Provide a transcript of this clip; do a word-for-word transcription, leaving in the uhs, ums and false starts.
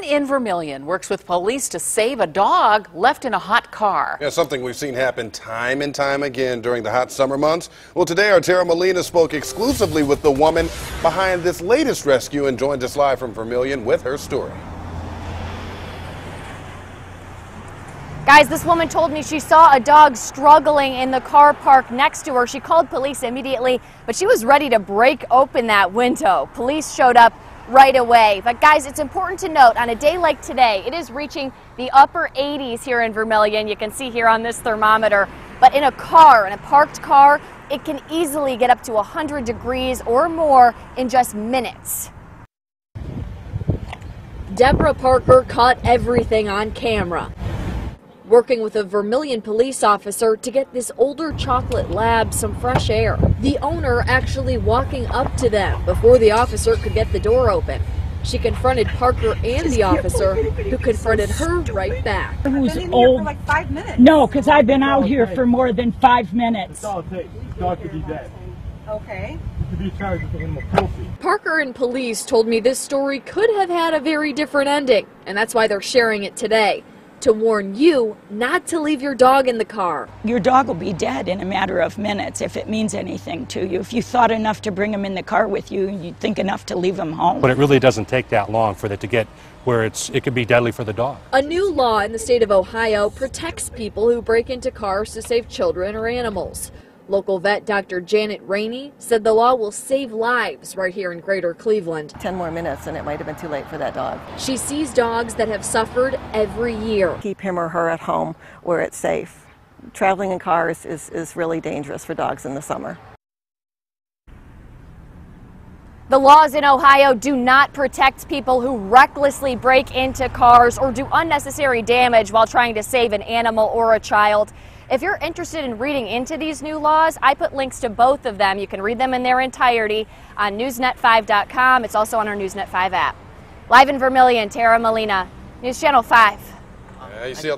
woman in Vermilion works with police to save a dog left in a hot car. Yeah, something we've seen happen time and time again during the hot summer months. Well, today our Tara Molina spoke exclusively with the woman behind this latest rescue and joined us live from Vermilion with her story. Guys, this woman told me she saw a dog struggling in the car park next to her. She called police immediately, but she was ready to break open that window. Police showed up right away. But guys, it's important to note on a day like today, it is reaching the upper eighties here in Vermilion. You can see here on this thermometer, but in a car, in a parked car, it can easily get up to one hundred degrees or more in just minutes. Deborah Parker caught everything on camera, working with a Vermilion police officer to get this older chocolate lab some fresh air. The owner actually walking up to them before the officer could get the door open. She confronted Parker and the officer, who confronted her right back. I've been in here for like five minutes. No, because I've been out here for more than five minutes. That's all it takes. The dog could be dead. Okay. Parker and police told me this story could have had a very different ending, and that's why they're sharing it today, to warn you not to leave your dog in the car. Your dog will be dead in a matter of minutes if it means anything to you. If you thought enough to bring him in the car with you, you'd think enough to leave him home. But it really doesn't take that long for it to get where it's, it could be deadly for the dog. A new law in the state of Ohio protects people who break into cars to save children or animals. Local vet Doctor Janet Rainey said the law will save lives right here in Greater Cleveland. Ten more minutes and it might have been too late for that dog. She sees dogs that have suffered every year. Keep him or her at home where it's safe. Traveling in cars is, is really dangerous for dogs in the summer. The laws in Ohio do not protect people who recklessly break into cars or do unnecessary damage while trying to save an animal or a child. If you're interested in reading into these new laws, I put links to both of them. You can read them in their entirety on news net five dot com. It's also on our NewsNet five app. Live in Vermilion, Tara Molina, News Channel five. Yeah, you see